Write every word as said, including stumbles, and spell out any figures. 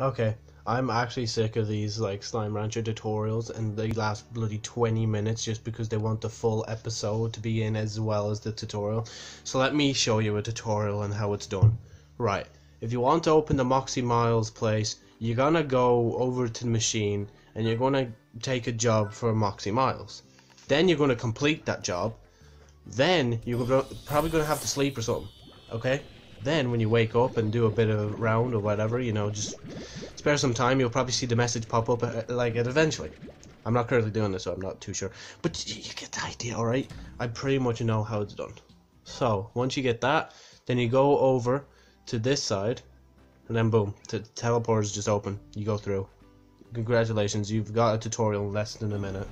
Okay, I'm actually sick of these like Slime Rancher tutorials, and they last bloody twenty minutes just because they want the full episode to be in as well as the tutorial. So let me show you a tutorial on how it's done. Right, if you want to open the Moxie Miles place, you're gonna go over to the machine and you're gonna take a job for Moxie Miles. Then you're gonna complete that job. Then you're probably gonna have to sleep or something, okay? Then when you wake up and do a bit of a round or whatever, you know, just spare some time, you'll probably see the message pop up uh, like it eventually. I'm not currently doing this, so I'm not too sure. But you, you get the idea, alright? I pretty much know how it's done. So, once you get that, then you go over to this side, and then boom, the teleport is just open. You go through. Congratulations, you've got a tutorial in less than a minute.